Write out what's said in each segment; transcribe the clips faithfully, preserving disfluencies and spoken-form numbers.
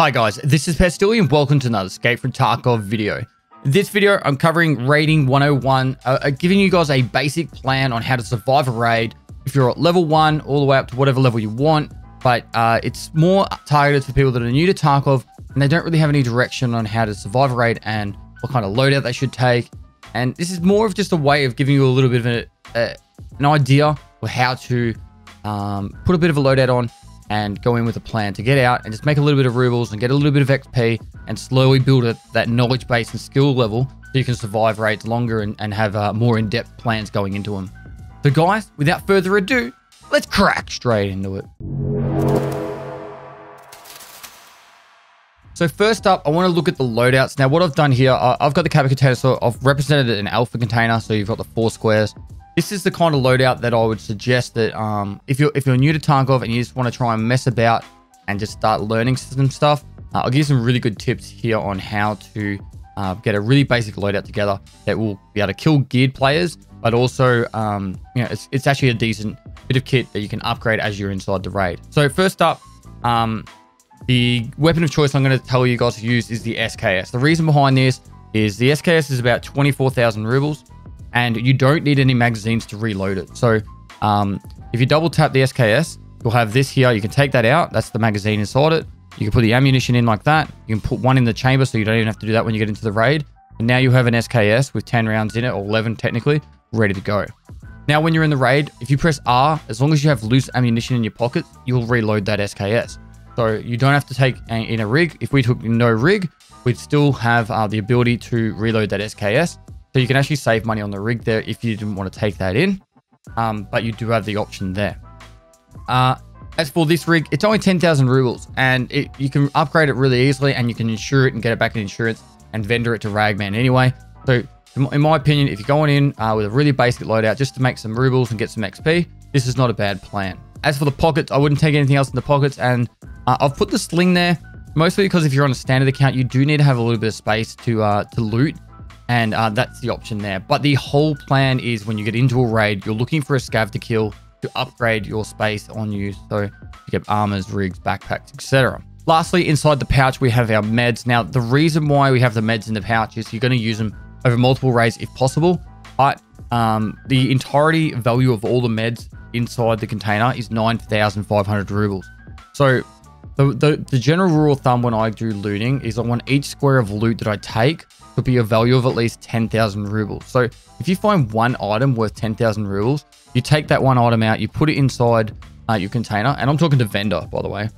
Hi guys, this is Pestily and welcome to another Escape from Tarkov video. In this video, I'm covering raiding one oh one, uh, giving you guys a basic plan on how to survive a raid if you're at level one all the way up to whatever level you want, but uh, it's more targeted for people that are new to Tarkov and they don't really have any direction on how to survive a raid and what kind of loadout they should take. And this is more of just a way of giving you a little bit of a, uh, an idea of how to um, put a bit of a loadout on and go in with a plan to get out and just make a little bit of rubles and get a little bit of X P and slowly build a, that knowledge base and skill level so you can survive raids longer and, and have uh, more in-depth plans going into them. So guys, without further ado, let's crack straight into it. So first up, I want to look at the loadouts. Now what I've done here, I've got the Kappa container, so I've represented an Alpha container, so you've got the four squares. This is the kind of loadout that I would suggest that um, if you're if you're new to Tarkov and you just want to try and mess about and just start learning some stuff, uh, I'll give you some really good tips here on how to uh, get a really basic loadout together that will be able to kill geared players, but also um, you know it's it's actually a decent bit of kit that you can upgrade as you're inside the raid. So first up, um, the weapon of choice I'm going to tell you guys to use is the S K S. The reason behind this is the S K S is about twenty-four thousand rubles. And you don't need any magazines to reload it. So um, if you double tap the S K S, you'll have this here. You can take that out. That's the magazine inside it. You can put the ammunition in like that. You can put one in the chamber so you don't even have to do that when you get into the raid. And now you have an S K S with ten rounds in it, or eleven technically, ready to go. Now when you're in the raid, if you press R, as long as you have loose ammunition in your pocket, you'll reload that S K S. So you don't have to take a, in a rig. If we took no rig, we'd still have uh, the ability to reload that S K S. So you can actually save money on the rig there if you didn't want to take that in, um, but you do have the option there. Uh, as for this rig, it's only ten thousand rubles and it, you can upgrade it really easily and you can insure it and get it back in insurance and vendor it to Ragman anyway. So in my opinion, if you're going in uh, with a really basic loadout just to make some rubles and get some X P, this is not a bad plan. As for the pockets, I wouldn't take anything else in the pockets, and uh, I've put the sling there mostly because if you're on a standard account, you do need to have a little bit of space to, uh, to loot. And uh, that's the option there. But the whole plan is when you get into a raid, you're looking for a scav to kill to upgrade your space on you. So you get armors, rigs, backpacks, et cetera. Lastly, inside the pouch, we have our meds. Now, the reason why we have the meds in the pouch is you're going to use them over multiple raids if possible. But um, the entirety value of all the meds inside the container is nine thousand five hundred rubles. So the, the, the general rule of thumb when I do looting is I want each square of loot that I take could be a value of at least ten thousand rubles. So if you find one item worth ten thousand rubles, you take that one item out, you put it inside uh, your container, and I'm talking to vendor, by the way.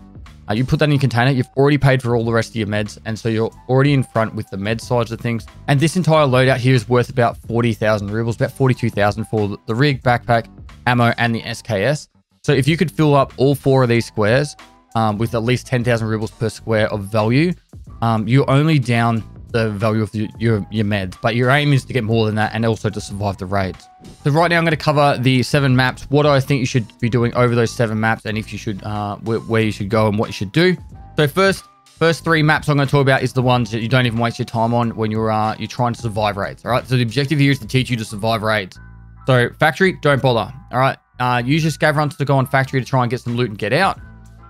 Uh, you put that in your container, you've already paid for all the rest of your meds, and so you're already in front with the med sides of things. And this entire loadout here is worth about forty thousand rubles, about forty-two thousand for the rig, backpack, ammo, and the S K S. So if you could fill up all four of these squares um, with at least ten thousand rubles per square of value, um, you're only down the value of the, your, your meds, but your aim is to get more than that and also to survive the raids. So right now I'm going to cover the seven maps, what I think you should be doing over those seven maps, and if you should, uh, where, where you should go and what you should do. So first, first three maps I'm going to talk about is the ones that you don't even waste your time on when you're, uh, you're trying to survive raids. All right. So the objective here is to teach you to survive raids. So factory, don't bother. All right. Uh, use your scav runs to go on factory to try and get some loot and get out.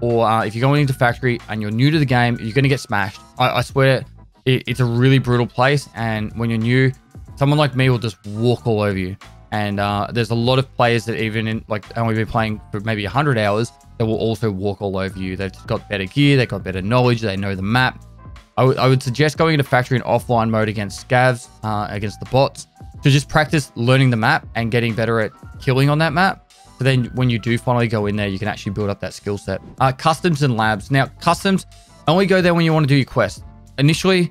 Or uh, if you're going into factory and you're new to the game, you're going to get smashed. I, I swear it's a really brutal place, and when you're new, someone like me will just walk all over you. And uh, there's a lot of players that even in, like, only been playing for maybe one hundred hours, that will also walk all over you. They've just got better gear, they've got better knowledge, they know the map. I, I would suggest going into factory in offline mode against scavs, uh, against the bots, to just practice learning the map and getting better at killing on that map. So then when you do finally go in there, you can actually build up that skill set. Uh, customs and labs. Now, customs, only go there when you want to do your quest. Initially,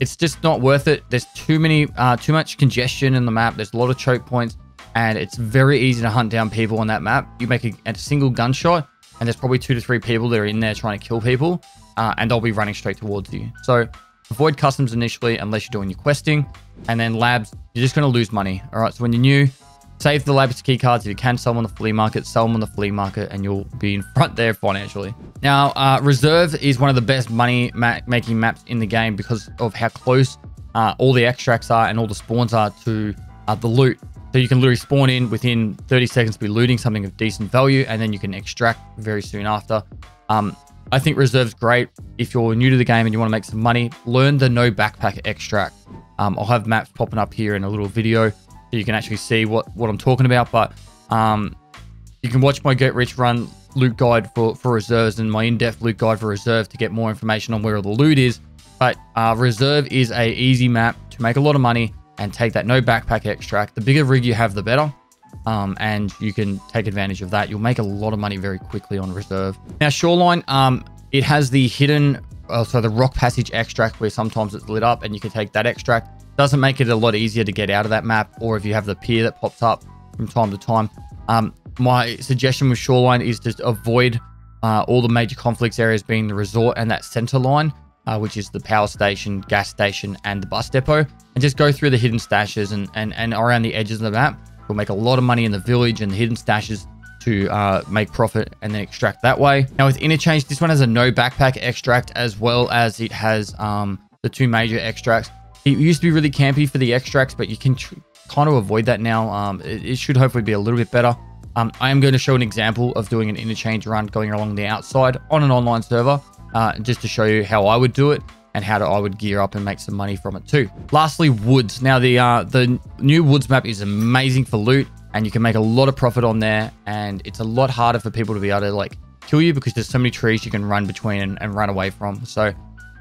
it's just not worth it. There's too many, uh, too much congestion in the map. There's a lot of choke points, and it's very easy to hunt down people on that map. You make a, a single gunshot, and there's probably two to three people that are in there trying to kill people, uh, and they'll be running straight towards you. So avoid customs initially unless you're doing your questing, and then labs, you're just going to lose money. All right, so when you're new, save the labs key cards. If you can sell them on the flea market, sell them on the flea market, and you'll be in front there financially. Now, uh, Reserve is one of the best money ma making maps in the game because of how close uh, all the extracts are and all the spawns are to uh, the loot. So you can literally spawn in within thirty seconds, be looting something of decent value, and then you can extract very soon after. Um, I think reserve's great. If you're new to the game and you want to make some money, learn the no backpack extract. Um, I'll have maps popping up here in a little video so you can actually see what, what I'm talking about. But um, you can watch my Get Rich Run loot guide for, for reserves and my in-depth loot guide for reserve to get more information on where all the loot is. But uh, reserve is a easy map to make a lot of money and take that no backpack extract. The bigger rig you have, the better. Um, and you can take advantage of that. You'll make a lot of money very quickly on reserve. Now, Shoreline, um, it has the hidden, uh, so the rock passage extract where sometimes it's lit up and you can take that extract. Doesn't make it a lot easier to get out of that map, or if you have the pier that pops up from time to time. Um, my suggestion with Shoreline is to avoid uh, all the major conflicts areas, being the resort and that center line, uh, which is the power station, gas station, and the bus depot, and just go through the hidden stashes and, and, and around the edges of the map. You'll make a lot of money in the village and the hidden stashes to uh, make profit and then extract that way. Now with Interchange, this one has a no backpack extract as well as it has um, the two major extracts. It used to be really campy for the extracts, but you can kind of avoid that now. Um, it, it should hopefully be a little bit better. Um, I am going to show an example of doing an Interchange run going along the outside on an online server uh, just to show you how I would do it and how to, I would gear up and make some money from it too. Lastly, Woods. Now the uh, the new Woods map is amazing for loot and you can make a lot of profit on there, and it's a lot harder for people to be able to like kill you because there's so many trees you can run between and, and run away from. So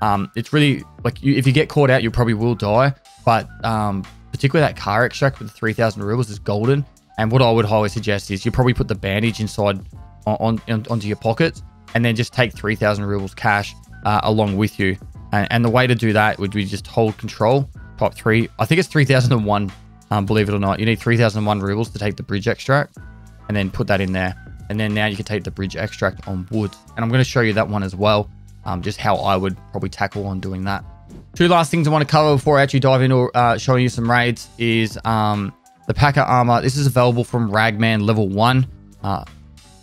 um, it's really like you, if you get caught out, you probably will die, but um, particularly that car extract with the three thousand rubles is golden. And what I would highly suggest is you probably put the bandage inside on, on onto your pockets and then just take three thousand rubles cash uh, along with you. And the way to do that would be just hold control, type three. I think it's three thousand one, um, believe it or not. You need three thousand one rubles to take the bridge extract and then put that in there. And then now you can take the bridge extract on Woods. And I'm going to show you that one as well, um, just how I would probably tackle on doing that. Two last things I want to cover before I actually dive into uh, showing you some raids is um, the Paca armor. This is available from Ragman level one, uh,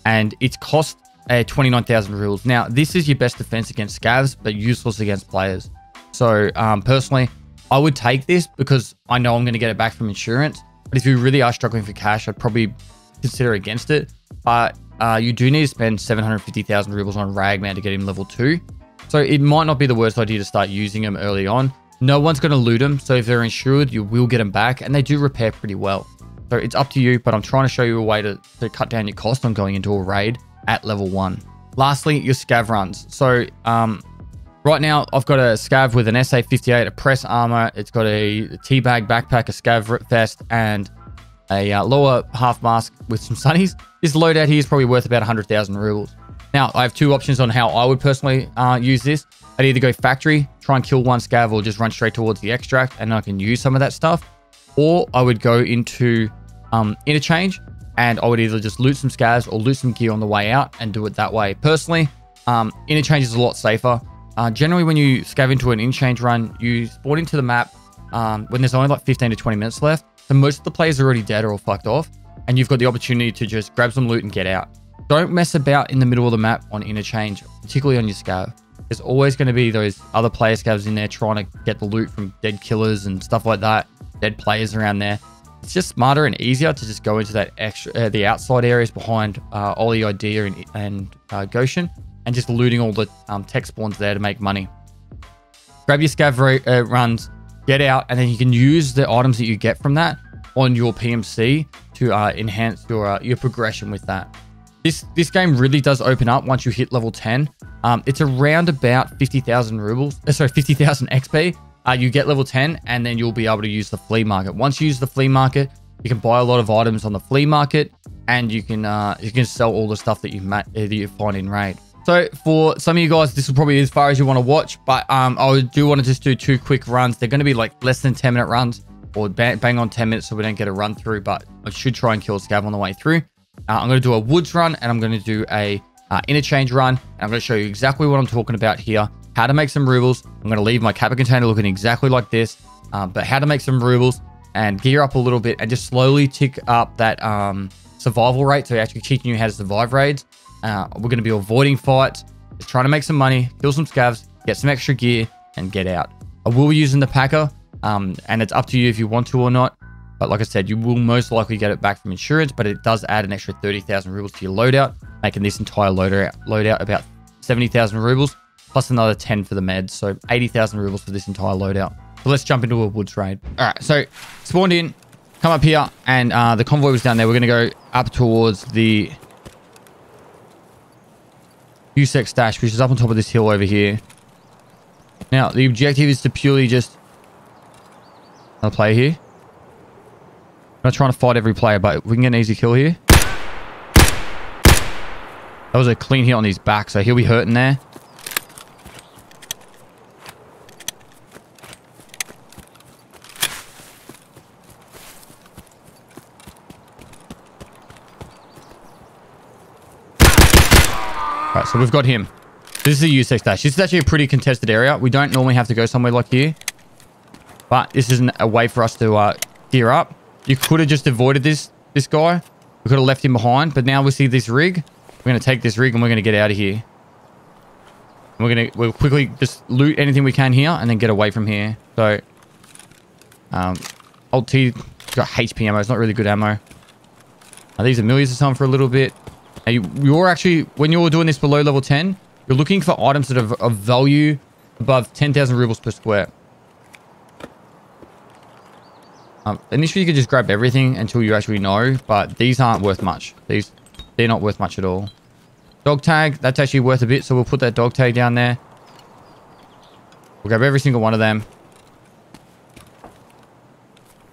and it's cost Uh, twenty-nine thousand rubles. Now, this is your best defense against scavs, but useless against players. So um, personally, I would take this because I know I'm going to get it back from insurance. But if you really are struggling for cash, I'd probably consider against it. But uh, you do need to spend seven hundred fifty thousand rubles on Ragman to get him level two. So it might not be the worst idea to start using him early on. No one's going to loot him. So if they're insured, you will get them back, and they do repair pretty well. So it's up to you, but I'm trying to show you a way to, to cut down your cost on going into a raid at level one. Lastly, your scav runs. So um, right now I've got a scav with an S A fifty-eight, a press armor. It's got a teabag backpack, a scav vest, and a uh, lower half mask with some sunnies. This loadout here is probably worth about one hundred thousand rubles. Now I have two options on how I would personally uh, use this. I'd either go factory, try and kill one scav, or just run straight towards the extract and I can use some of that stuff. Or I would go into um, Interchange, and I would either just loot some scavs or loot some gear on the way out and do it that way. Personally, um, Interchange is a lot safer. Uh, generally, when you scav into an Interchange run, you spawn into the map um, when there's only like fifteen to twenty minutes left. So most of the players are already dead or all fucked off, and you've got the opportunity to just grab some loot and get out. Don't mess about in the middle of the map on Interchange, particularly on your scav. There's always going to be those other player scavs in there trying to get the loot from dead killers and stuff like that, dead players around there. It's just smarter and easier to just go into that extra, uh, the outside areas behind uh, Ollie Idea and, and uh, Goshen, and just looting all the um, tech spawns there to make money. Grab your scav uh, runs, get out, and then you can use the items that you get from that on your P M C to uh, enhance your uh, your progression with that. This this game really does open up once you hit level ten. Um, it's around about fifty thousand rubles, uh, sorry, fifty thousand X P. Uh, you get level ten, and then you'll be able to use the flea market. Once you use the flea market, you can buy a lot of items on the flea market, and you can uh, you can sell all the stuff that you ma that you find in raid. So for some of you guys, this will probably be as far as you want to watch, but um, I do want to just do two quick runs. They're going to be like less than ten minute runs, or bang, bang on ten minutes, so we don't get a run through. But I should try and kill scav on the way through. Uh, I'm going to do a Woods run, and I'm going to do a uh, Interchange run, and I'm going to show you exactly what I'm talking about here. How to make some rubles. I'm going to leave my Kappa container looking exactly like this, um, but how to make some rubles and gear up a little bit and just slowly tick up that um, survival rate. So actually teaching you how to survive raids. Uh, we're going to be avoiding fights, just trying to make some money, kill some scavs, get some extra gear, and get out. I will be using the Paca, um, and it's up to you if you want to or not. But like I said, you will most likely get it back from insurance, but it does add an extra thirty thousand rubles to your loadout, making this entire loadout, loadout about seventy thousand rubles, plus another ten for the meds. So eighty thousand rubles for this entire loadout. So let's jump into a Woods raid. All right, so spawned in, come up here, and uh, the convoy was down there. We're going to go up towards the U S E C stash, which is up on top of this hill over here. Now, the objective is to purely just... Another player here. I'm not trying to fight every player, but we can get an easy kill here. That was a clean hit on his back, so he'll be hurting there. Right, so we've got him. This is a U six dash. This is actually a pretty contested area. We don't normally have to go somewhere like here, but this isn't a way for us to uh, gear up. You could have just avoided this this guy. We could have left him behind, but now we see this rig. We're going to take this rig and we're going to get out of here. And we're going to we'll quickly just loot anything we can here and then get away from here. So, um, Alt T got H P ammo. It's not really good ammo. Now, these are millions of time for a little bit. Now, you, you're actually, when you're doing this below level ten, you're looking for items that are of value above ten thousand rubles per square. Um, initially, you could just grab everything until you actually know, but these aren't worth much. These, they're not worth much at all. Dog tag, that's actually worth a bit, so we'll put that dog tag down there. We'll grab every single one of them.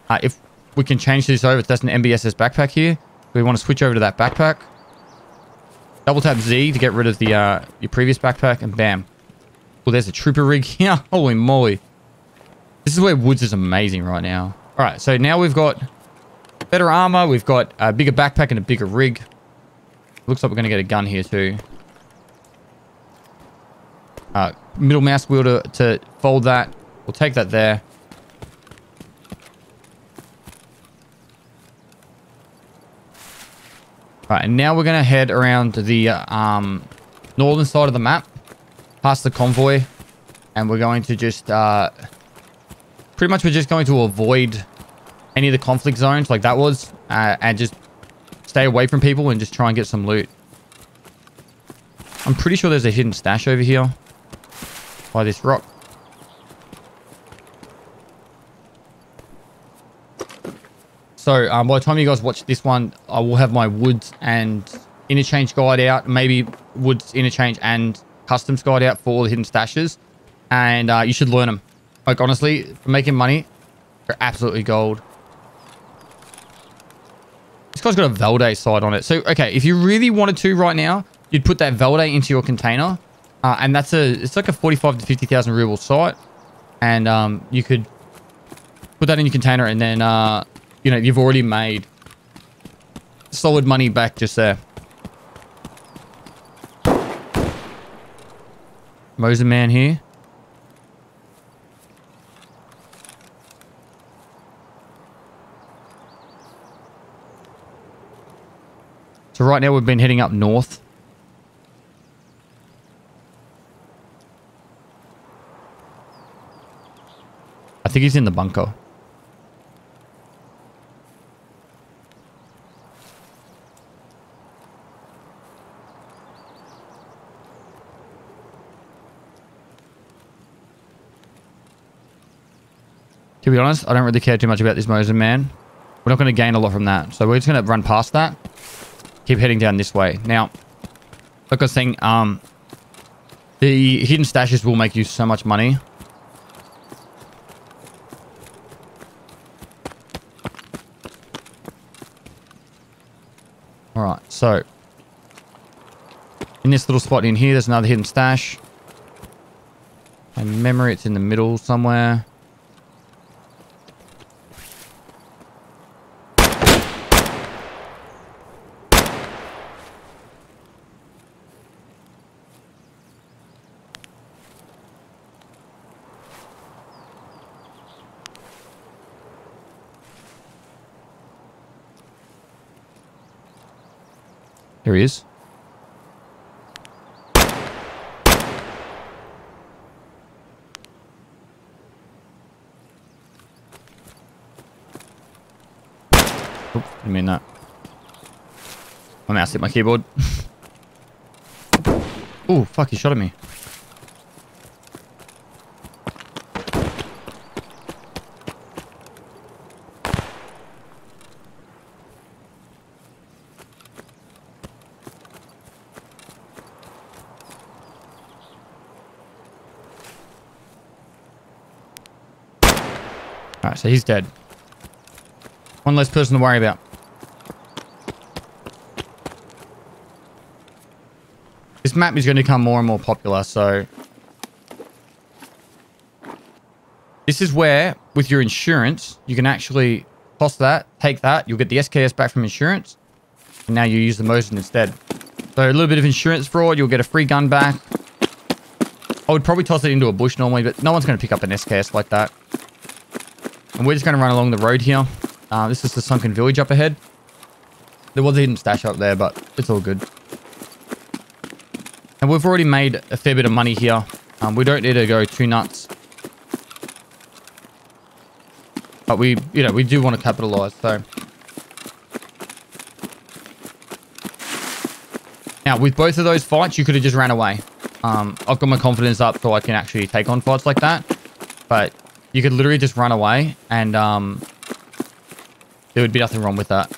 Uh, if we can change this over, that's an M B S S backpack here. We want to switch over to that backpack. Double tap Z to get rid of the uh, your previous backpack, and bam. Well, there's a trooper rig here. Holy moly. This is where Woods is amazing right now. All right, so now we've got better armor. We've got a bigger backpack and a bigger rig. Looks like we're going to get a gun here too. Uh, middle mouse wheel to, to fold that. We'll take that there. Right, and now we're going to head around the um, northern side of the map, past the convoy, and we're going to just, uh, pretty much we're just going to avoid any of the conflict zones like that was, uh, and just stay away from people and just try and get some loot. I'm pretty sure there's a hidden stash over here by this rock. So um, by the time you guys watch this one, I will have my Woods and Interchange guide out. Maybe Woods, Interchange and Customs guide out for all the hidden stashes. And uh, you should learn them. Like, honestly, for making money, they're absolutely gold. This guy's got a Valde side on it. So, okay, if you really wanted to right now, you'd put that Valde into your container. Uh, and that's a, it's like a forty-five to fifty thousand ruble site. And um, you could put that in your container and then... Uh, you know, you've already made solid money back just there. Mosin man here. So right now we've been heading up north. I think he's in the bunker. To be honest, I don't really care too much about this Mosin man. We're not going to gain a lot from that. So we're just going to run past that. Keep heading down this way. Now, like I was saying, um, the hidden stashes will make you so much money. Alright, so. In this little spot in here, there's another hidden stash. I remember it's in the middle somewhere. There he is. Oops, I mean that. My mouse hit my keyboard. Oh, fuck, he shot at me. Alright, so he's dead. One less person to worry about. This map is going to become more and more popular, so... This is where, with your insurance, you can actually toss that, take that, you'll get the S K S back from insurance, and now you use the Mosin instead. So a little bit of insurance fraud, you'll get a free gun back. I would probably toss it into a bush normally, but no one's going to pick up an S K S like that. And we're just going to run along the road here. Uh, this is the sunken village up ahead. There was a hidden stash up there, but it's all good. And we've already made a fair bit of money here. Um, we don't need to go too nuts. But we, you know, we do want to capitalize, so. Now, with both of those fights, you could have just ran away. Um, I've got my confidence up so I can actually take on fights like that. But... You could literally just run away and um, there would be nothing wrong with that.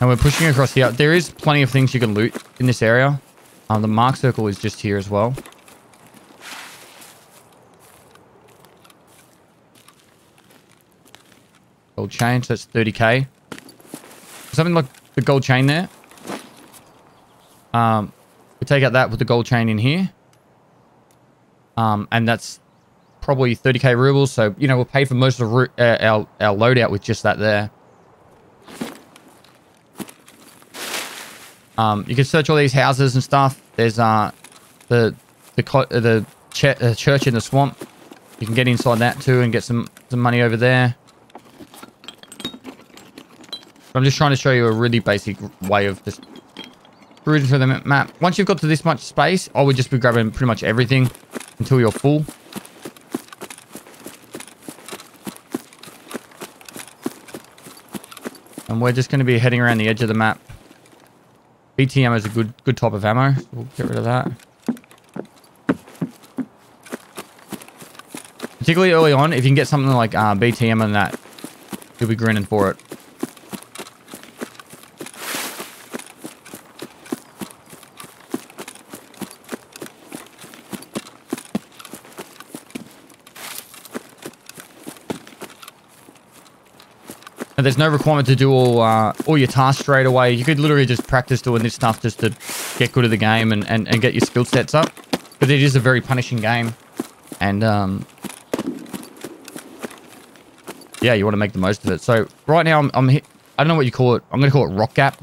And we're pushing across here. There is plenty of things you can loot in this area. Um, the mark circle is just here as well. Gold chain, so that's thirty K. Something like the gold chain there. Um, we take out that with the gold chain in here. Um, and that's probably thirty K rubles. So, you know, we'll pay for most of the, uh, our, our loadout with just that there. Um, you can search all these houses and stuff. There's uh, the, the, co uh, the ch uh, church in the swamp. You can get inside that too and get some, some money over there. I'm just trying to show you a really basic way of just cruising through the map. Once you've got to this much space, I would just be grabbing pretty much everything until you're full. And we're just going to be heading around the edge of the map. B T ammo is a good, good type of ammo. So we'll get rid of that. Particularly early on, if you can get something like uh, B T ammo and that, you'll be grinning for it. There's no requirement to do all uh, all your tasks straight away. You could literally just practice doing this stuff just to get good at the game and, and, and get your skill sets up. But it is a very punishing game. And, um... yeah, you want to make the most of it. So, right now, I'm... I'm hit, I don't know what you call it. I'm going to call it rock gap.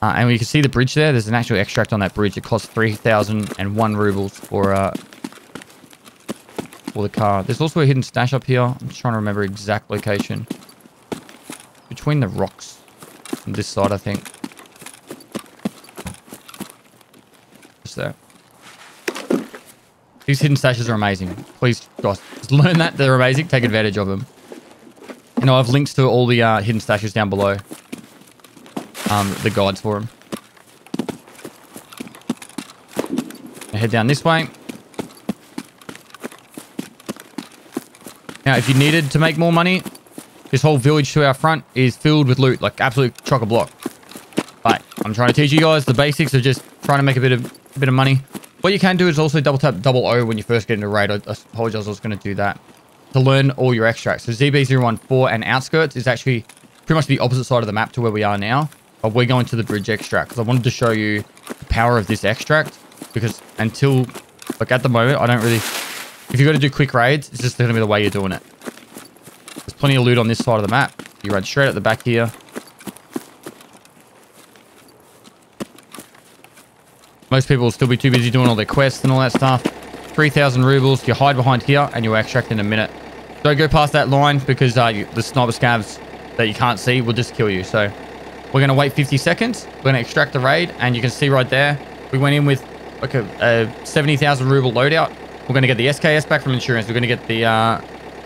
Uh, and you can see the bridge there. There's an actual extract on that bridge. It costs three thousand one rubles for, uh, for the car. There's also a hidden stash up here. I'm just trying to remember exact location. Between the rocks on this side, I think. Just there. These hidden stashes are amazing. Please, guys, just learn that. They're amazing. Take advantage of them. And I have links to all the uh, hidden stashes down below. Um, the guides for them. I head down this way. Now, if you needed to make more money... This whole village to our front is filled with loot, like absolute chock-a-block. But I'm trying to teach you guys the basics of just trying to make a bit of a bit of money. What you can do is also double tap double O when you first get into raid. I, I apologize, I was going to do that to learn all your extracts. So Z B zero one four and outskirts is actually pretty much the opposite side of the map to where we are now. But we're going to the bridge extract because I wanted to show you the power of this extract. Because until like at the moment, I don't really. If you're going to do quick raids, it's just going to be the way you're doing it. There's plenty of loot on this side of the map. You run straight at the back here. Most people will still be too busy doing all their quests and all that stuff. three thousand rubles. You hide behind here and you'll extract in a minute. Don't go past that line because uh, you, the sniper scavs that you can't see will just kill you. So we're going to wait fifty seconds. We're going to extract the raid and you can see right there. We went in with like a, a seventy thousand ruble loadout. We're going to get the S K S back from insurance. We're going to get the uh,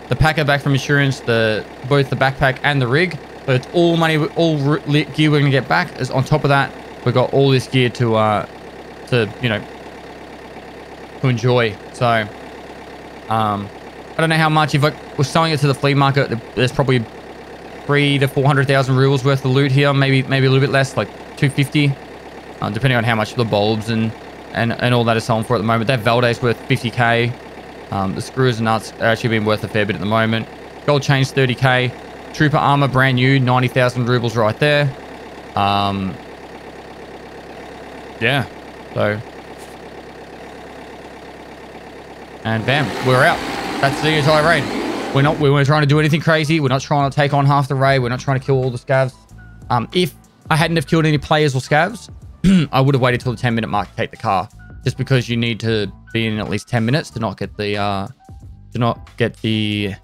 the Paca back from insurance, the both the backpack and the rig. So it's all money, all gear we're going to get back. Is on top of that, we've got all this gear to, uh, to you know, to enjoy. So, um, I don't know how much. If I was selling it to the flea market, there's probably three to four hundred thousand rubles worth of loot here. Maybe, maybe a little bit less, like two fifty, uh, depending on how much the bulbs and and and all that is selling for at the moment. That Valde's worth fifty k. Um, the screws and nuts are actually being worth a fair bit at the moment. Gold chains thirty k. Trooper armor, brand new, ninety thousand rubles right there. Um, yeah, so. And bam, we're out. That's the entire raid. We're not, we weren't trying to do anything crazy. We're not trying to take on half the raid. We're not trying to kill all the scavs. Um, if I hadn't have killed any players or scavs, I would have waited till the ten minute mark to take the car. Just because you need to be in at least ten minutes to not get the, uh, to not get the,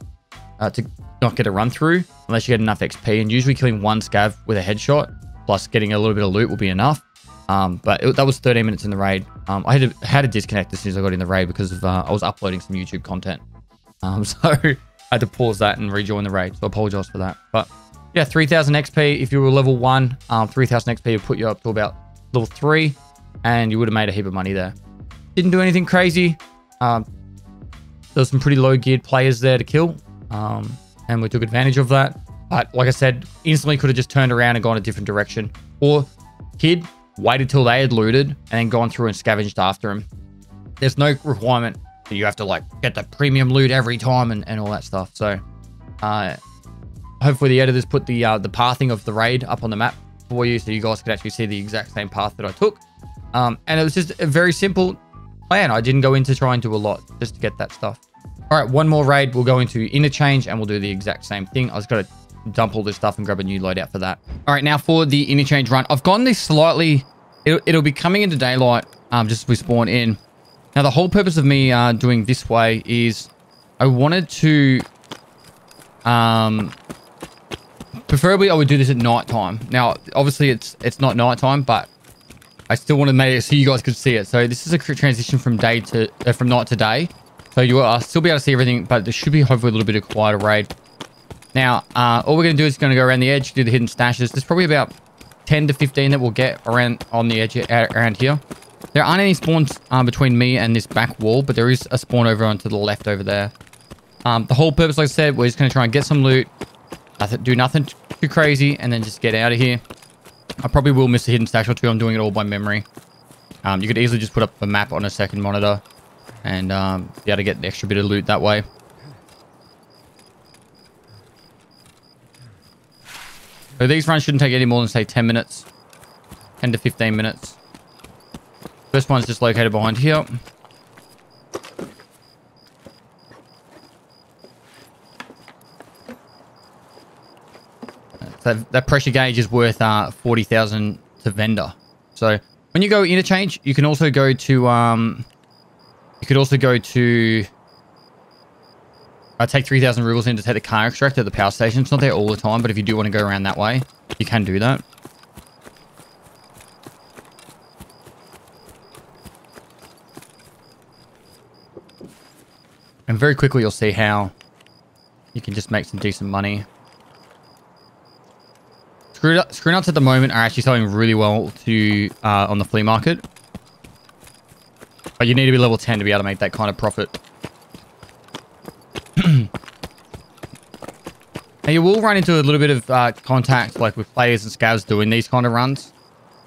uh, to not get a run through. Unless you get enough X P, and usually killing one scav with a headshot plus getting a little bit of loot will be enough. Um, but it, that was thirteen minutes in the raid. Um, I had to, had to disconnect as soon as I got in the raid because of, uh, I was uploading some YouTube content. Um, so I had to pause that and rejoin the raid. So I apologize for that. But yeah, three thousand X P if you were level one. Um, three thousand X P would put you up to about level three, and you would have made a heap of money there. Didn't do anything crazy. Um, there was some pretty low geared players there to kill. Um, And we took advantage of that. But like I said, instantly could have just turned around and gone a different direction. Or kid waited till they had looted and then gone through and scavenged after him. There's no requirement that you have to like get the premium loot every time and, and all that stuff. So uh, hopefully the editors put the uh, the pathing of the raid up on the map for you so you guys could actually see the exact same path that I took. Um, and it was just a very simple plan. I didn't go into trying to do a lot just to get that stuff. All right, one more raid. We'll go into Interchange and we'll do the exact same thing. I was going to dump all this stuff and grab a new loadout for that. All right, now for the Interchange run. I've gone this slightly... It'll, it'll be coming into daylight um, just as we spawn in. Now, the whole purpose of me uh, doing this way is I wanted to... Um, preferably, I would do this at night time. Now, obviously, it's it's not night time, but I still wanted to make it so you guys could see it. So this is a transition from, day to, uh, from night to day. So you'll uh, still be able to see everything, but there should be hopefully a little bit of quieter raid. Now, uh, all we're going to do is going to go around the edge, do the hidden stashes. There's probably about ten to fifteen that we'll get around on the edge uh, around here. There aren't any spawns um, between me and this back wall, but there is a spawn over onto the left over there. Um, the whole purpose, like I said, we're just going to try and get some loot, nothing, do nothing too crazy, and then just get out of here. I probably will miss a hidden stash or two. I'm doing it all by memory. Um, you could easily just put up a map on a second monitor and um, be able to get an extra bit of loot that way. So these runs shouldn't take any more than, say, ten minutes. ten to fifteen minutes. First one's just located behind here. So that pressure gauge is worth uh, forty thousand to vendor. So when you go Interchange, you can also go to... Um, You could also go to... I uh, take three thousand rubles in to take the car extractor at the power station. It's not there all the time, but if you do want to go around that way, you can do that. And very quickly, you'll see how you can just make some decent money. Screw, screw nuts at the moment are actually selling really well to uh, on the flea market. But you need to be level ten to be able to make that kind of profit. Now you will run into a little bit of uh, contact, like with players and scavs doing these kind of runs.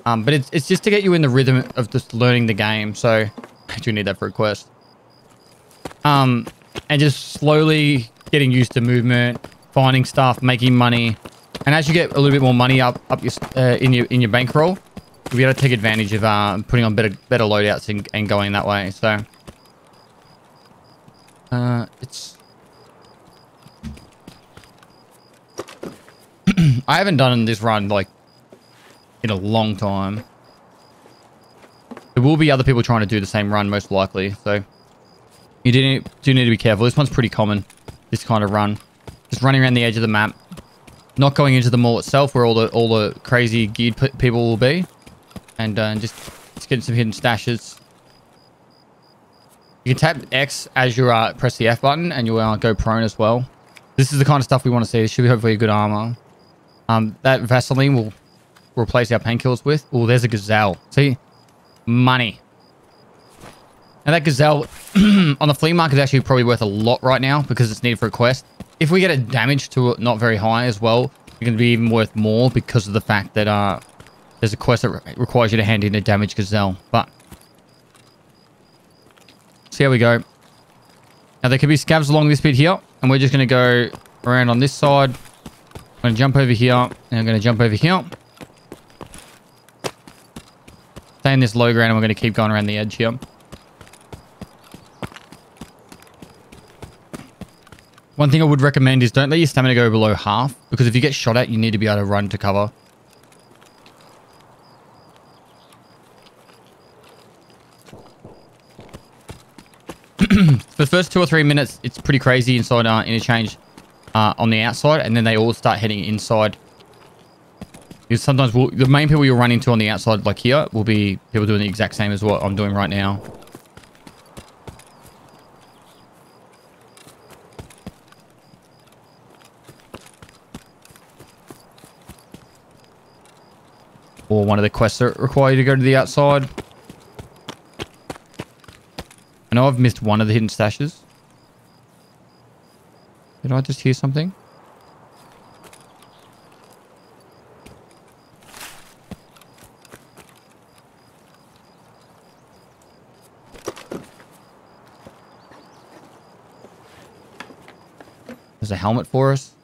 Um, but it's, it's just to get you in the rhythm of just learning the game. So I do need that for a quest. Um, and just slowly getting used to movement, finding stuff, making money. And as you get a little bit more money up, up your, uh, in your in your bankroll, you'll be able to take advantage of uh, putting on better better loadouts and, and going that way. So, uh, it's... I haven't done this run, like, in a long time. There will be other people trying to do the same run, most likely. So, you do need, do need to be careful. This one's pretty common, this kind of run. Just running around the edge of the map. Not going into the mall itself, where all the, all the crazy geared people will be. And uh, just, just getting some hidden stashes. You can tap X as you uh, press the F button, and you'll uh, go prone as well. This is the kind of stuff we want to see. This should be hopefully a good armor. Um, that Vaseline will replace our painkillers with. Oh, there's a Gzhel. See? Money. And that Gzhel on the flea market is actually probably worth a lot right now because it's needed for a quest. If we get it damaged to not very high as well, it can be even worth more because of the fact that uh, there's a quest that re requires you to hand in a damaged Gzhel. But see how we go. Now there could be scavs along this bit here, and we're just going to go around on this side. I'm going to jump over here, and I'm going to jump over here. Stay in this low ground, and we're going to keep going around the edge here. One thing I would recommend is don't let your stamina go below half, because if you get shot at, you need to be able to run to cover. For the first two or three minutes, it's pretty crazy inside our uh, Interchange. Uh, on the outside, and then they all start heading inside. Because sometimes we'll, the main people you'll run into on the outside, like here, will be people doing the exact same as what I'm doing right now. Or one of the quests that require you to go to the outside. I know I've missed one of the hidden stashes. Did I just hear something? There's a helmet for us.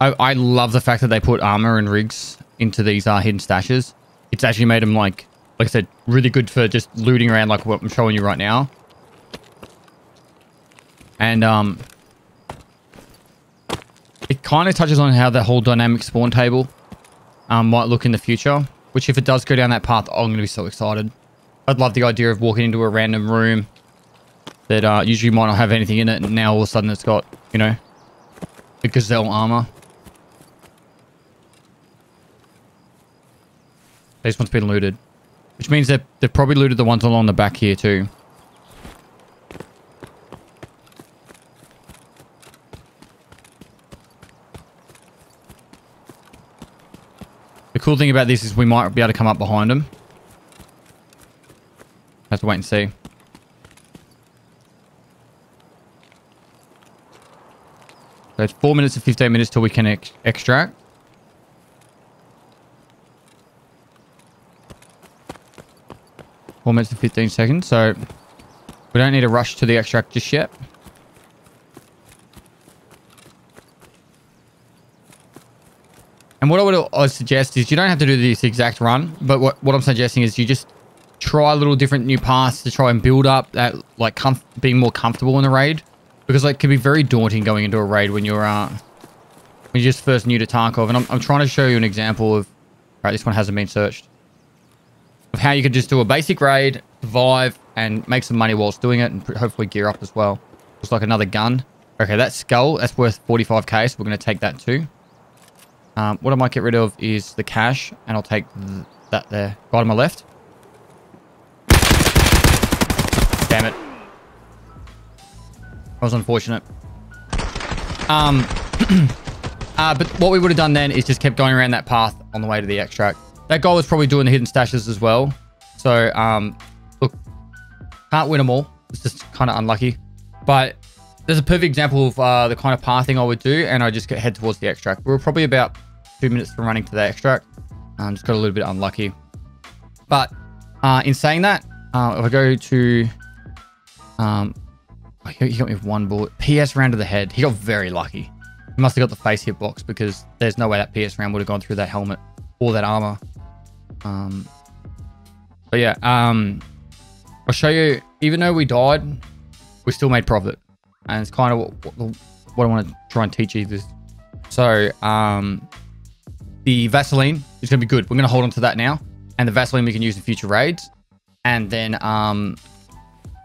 I, I love the fact that they put armor and rigs into these uh, hidden stashes. It's actually made them, like, like I said, really good for just looting around like what I'm showing you right now. And, um, it kind of touches on how the whole dynamic spawn table um, might look in the future, which if it does go down that path, oh, I'm going to be so excited. I'd love the idea of walking into a random room that uh, usually might not have anything in it, and now all of a sudden it's got, you know, the Gzhel armor. This one's been looted, which means that they've probably looted the ones along the back here too. The cool thing about this is we might be able to come up behind them. Have to wait and see. So it's four minutes to fifteen minutes till we can ex extract. four minutes and fifteen seconds, so we don't need to rush to the extract just yet. And what I would I suggest is you don't have to do this exact run, but what, what I'm suggesting is you just try little different new paths to try and build up that, like, comf being more comfortable in the raid. Because, like, it can be very daunting going into a raid when you're, uh, when you're just first new to Tarkov. And I'm, I'm trying to show you an example of... Alright, this one hasn't been searched. Of how you could just do a basic raid, survive, and make some money whilst doing it, and hopefully gear up as well. Looks like another gun. Okay, that skull, that's worth forty-five K, so we're going to take that too. Um, what I might get rid of is the cash, and I'll take th that there. Right on my left. Damn it. That was unfortunate. Um, uh, but what we would have done then is just kept going around that path on the way to the extract. That guy was probably doing the hidden stashes as well. So, um, look, can't win them all. It's just kind of unlucky. But there's a perfect example of uh, the kind of pathing I would do, and I just get head towards the extract. We were probably about two minutes from running to the extract. Um, just got a little bit unlucky. But uh, in saying that, uh, if I go to... Um, oh, he got me with one bullet. P S round to the head. He got very lucky. He must have got the face hitbox, because there's no way that P S round would have gone through that helmet or that armor. Um, but yeah, um, I'll show you, even though we died, we still made profit, and it's kind of what, what, what I want to try and teach you this. So, um, the Vaseline is going to be good. We're going to hold on to that now, and the Vaseline we can use in future raids. And then, um,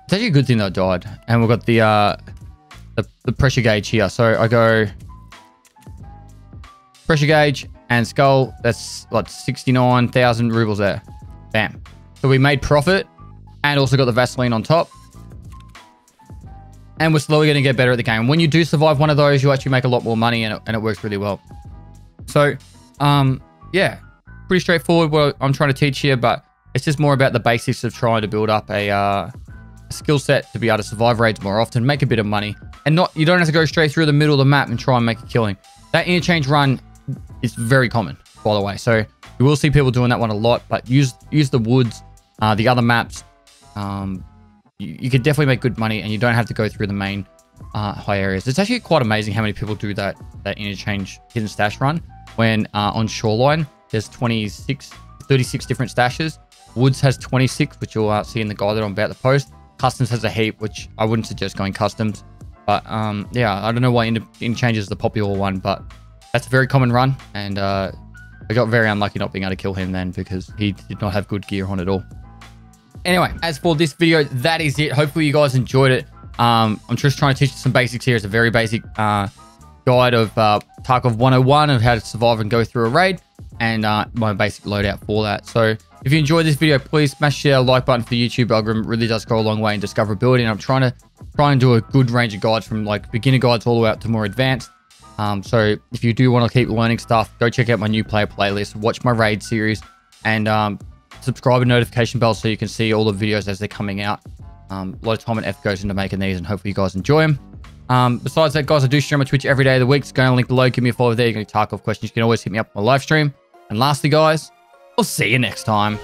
it's actually a good thing that I died, and we've got the, uh, the, the pressure gauge here. So I go pressure gauge, and Skull, that's like sixty-nine thousand rubles there. Bam. So we made profit and also got the Vaseline on top. And we're slowly going to get better at the game. When you do survive one of those, you actually make a lot more money, and it, and it works really well. So, um, yeah, pretty straightforward what I'm trying to teach here, but it's just more about the basics of trying to build up a, uh, a skill set to be able to survive raids more often, make a bit of money, and not you don't have to go straight through the middle of the map and try and make a killing. That interchange run is very common, by the way. So you will see people doing that one a lot, but use use the woods, uh, the other maps. Um, you, you could definitely make good money, and you don't have to go through the main uh, high areas. It's actually quite amazing how many people do that that interchange hidden stash run. When uh, on Shoreline, there's twenty-six, thirty-six different stashes. Woods has twenty-six, which you'll uh, see in the guide that I'm about to post. Customs has a heap, which I wouldn't suggest going customs. But um, yeah, I don't know why Interchange is the popular one, but that's a very common run. And uh, I got very unlucky not being able to kill him then because he did not have good gear on at all. Anyway, as for this video, that is it. Hopefully you guys enjoyed it. Um, I'm just trying to teach you some basics here. It's a very basic uh, guide of uh, Tarkov one oh one of how to survive and go through a raid, and uh, my basic loadout for that. So if you enjoyed this video, please smash the like button for the YouTube algorithm. It really does go a long way in discoverability, and I'm trying to try and do a good range of guides from like beginner guides all the way up to more advanced. Um, so if you do want to keep learning stuff, go check out my new player playlist, watch my raid series, and um, subscribe and notification bell so you can see all the videos as they're coming out. Um, a lot of time and effort goes into making these, and hopefully you guys enjoy them. Um, besides that, guys, I do stream on Twitch every day of the week. So go and link below, give me a follow there. You're going to Tarkov questions. You can always hit me up on my live stream. And lastly, guys, we'll see you next time.